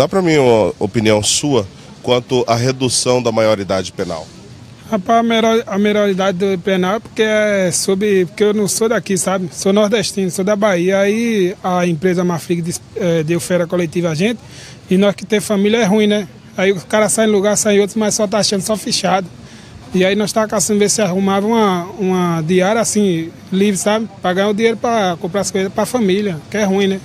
Dá para mim uma opinião sua quanto à redução da maioridade penal? Rapaz, a maioridade penal é porque porque eu não sou daqui, sabe? Sou nordestino, sou da Bahia. Aí a empresa Mafrig deu fera coletiva a gente e nós que tem família é ruim, né? Aí o cara sai em lugar, sai em outro, mas só tá achando só fechado. E aí nós tava caçando ver se arrumava uma diária assim, livre, sabe? Pra ganhar o dinheiro pra comprar as coisas pra família, que é ruim, né?